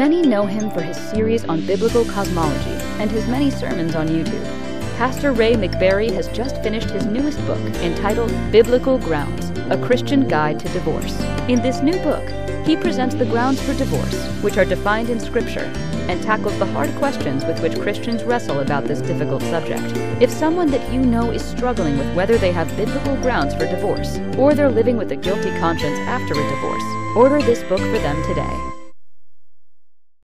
Many know him for his series on biblical cosmology and his many sermons on YouTube. Pastor Ray McBerry has just finished his newest book entitled Biblical Grounds: A Christian Guide to Divorce. In this new book, he presents the grounds for divorce, which are defined in Scripture, and tackles the hard questions with which Christians wrestle about this difficult subject. If someone that you know is struggling with whether they have biblical grounds for divorce, or they're living with a guilty conscience after a divorce, order this book for them today.